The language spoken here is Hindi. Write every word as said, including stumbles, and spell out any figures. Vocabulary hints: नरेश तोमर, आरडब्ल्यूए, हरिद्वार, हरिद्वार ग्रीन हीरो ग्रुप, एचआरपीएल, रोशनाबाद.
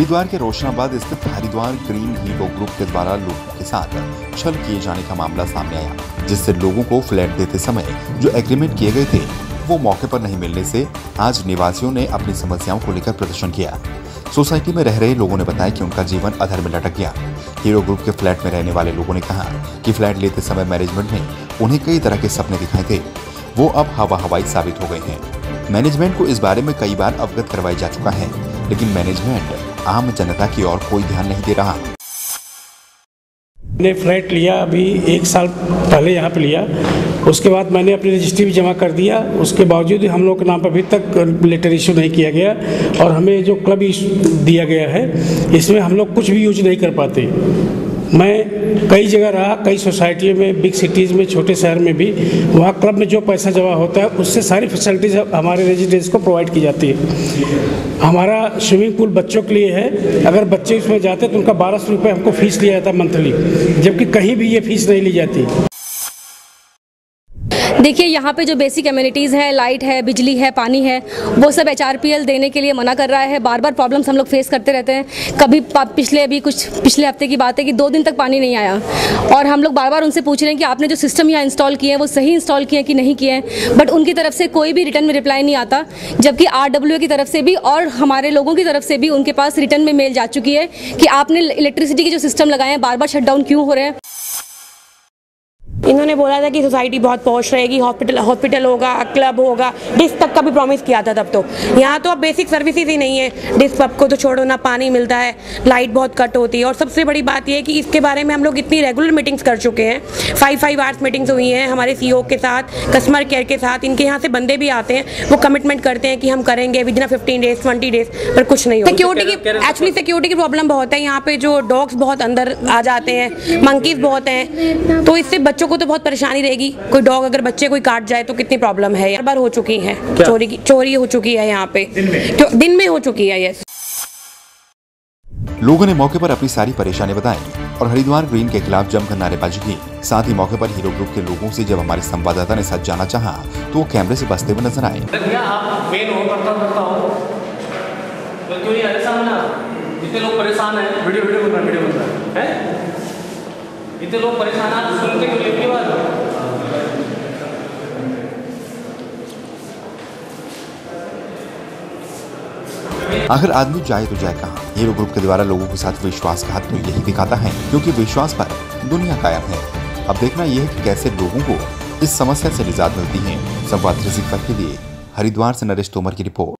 हरिद्वार के रोशनाबाद स्थित हरिद्वार ग्रीन हीरो ग्रुप के द्वारा लोगों के साथ छल किए जाने का मामला सामने आया, जिससे लोगों को फ्लैट देते समय जो एग्रीमेंट किए गए थे वो मौके पर नहीं मिलने से आज निवासियों ने अपनी समस्याओं को लेकर प्रदर्शन किया। सोसाइटी में रह रहे लोगों ने बताया कि उनका जीवन अधर में लटक गया। हीरो ग्रुप के फ्लैट में रहने वाले लोगों ने कहा कि फ्लैट लेते समय मैनेजमेंट ने उन्हें कई तरह के सपने दिखाए थे, वो अब हवा हवाई साबित हो गए हैं। मैनेजमेंट को इस बारे में कई बार अवगत करवाया जा चुका है, लेकिन मैनेजमेंट आम जनता की ओर कोई ध्यान नहीं दे रहा। मैंने फ्लैट लिया, अभी एक साल पहले यहाँ पे लिया, उसके बाद मैंने अपनी रजिस्ट्री भी जमा कर दिया। उसके बावजूद हम लोग के नाम पर अभी तक लेटर इशू नहीं किया गया और हमें जो क्लब दिया गया है इसमें हम लोग कुछ भी यूज नहीं कर पाते। मैं कई जगह रहा, कई सोसाइटियों में, बिग सिटीज़ में, छोटे शहर में भी, वहाँ क्लब में जो पैसा जमा होता है उससे सारी फैसिलिटीज़ हमारे रेजिडेंट्स को प्रोवाइड की जाती है। हमारा स्विमिंग पूल बच्चों के लिए है, अगर बच्चे उसमें जाते तो उनका बारह सौ रुपये हमको फ़ीस लिया जाता मंथली, जबकि कहीं भी ये फ़ीस नहीं ली जाती। देखिए, यहाँ पे जो बेसिक एम्यूनिटीज़ हैं, लाइट है, बिजली है, पानी है, वो सब एच आर पी एल देने के लिए मना कर रहा है। बार बार प्रॉब्लम्स हम लोग फेस करते रहते हैं। कभी पिछले अभी कुछ पिछले हफ्ते की बात है कि दो दिन तक पानी नहीं आया और हम लोग बार बार उनसे पूछ रहे हैं कि आपने जो सिस्टम यहाँ इंस्टॉल किए हैं वो सही इंस्टॉल किए हैं कि नहीं किए हैं, बट उनकी तरफ से कोई भी रिटर्न में रिप्लाई नहीं आता। जबकि आर डब्ल्यू ए की तरफ से भी और हमारे लोगों की तरफ से भी उनके पास रिटर्न में मेल जा चुकी है कि आपने इलेक्ट्रिसिटी के जो सिस्टम लगाए हैं बार बार शटडाउन क्यों हो रहे हैं। इन्होंने बोला था कि सोसाइटी बहुत पॉश रहेगी, हॉस्पिटल हॉस्पिटल होगा, क्लब होगा, डिस्क पब का भी प्रॉमिस किया था तब तो। यहाँ तो अब बेसिक सर्विसेज ही नहीं है। डिस्क पब को तो छोड़ो, ना पानी मिलता है, लाइट बहुत कट होती है और सबसे बड़ी बात यह है कि इसके बारे में हम लोग इतनी रेगुलर मीटिंग्स कर चुके हैं। फाइव फाइव आवर्स मीटिंग्स हुई हैं हमारे सी ओ के साथ, कस्टमर केयर के साथ। इनके यहाँ से बंदे भी आते हैं, वो कमिटमेंट करते हैं कि हम करेंगे within fifteen days twenty days पर कुछ नहीं होता। सिक्योरिटी की एक्चुअली सिक्योरिटी की प्रॉब्लम बहुत है यहाँ पर। जो डॉग्स बहुत अंदर आ जाते हैं, मंकीज बहुत हैं, तो इससे बच्चों को तो बहुत परेशानी रहेगी। कोई डॉग अगर बच्चे कोई काट जाए तो कितनी प्रॉब्लम है। बार बार हो चुकी है चोरी की चोरी हो चुकी है यहाँ पे, तो दिन में हो चुकी है। यस, लोगों ने मौके पर अपनी सारी परेशानी बताई और हरिद्वार ग्रीन के खिलाफ जमकर नारेबाजी की। साथ ही मौके पर हीरो ग्रुप के लोगों से जब हमारे संवाददाता ने सच जाना चाहा तो वो कैमरे से बचते हुए नजर आए। इतने लोग परेशान आज सुनते क्यों लेके बाद आखिर आदमी जाए तो जाए कहाँ। हीरो ग्रुप के द्वारा लोगों के साथ विश्वासघात तो यही दिखाता है, क्योंकि विश्वास पर दुनिया कायम है। अब देखना यह है कि कैसे लोगों को इस समस्या से निजात मिलती है। संवाद थ्री सिक्सटी फाइव के लिए हरिद्वार से नरेश तोमर की रिपोर्ट।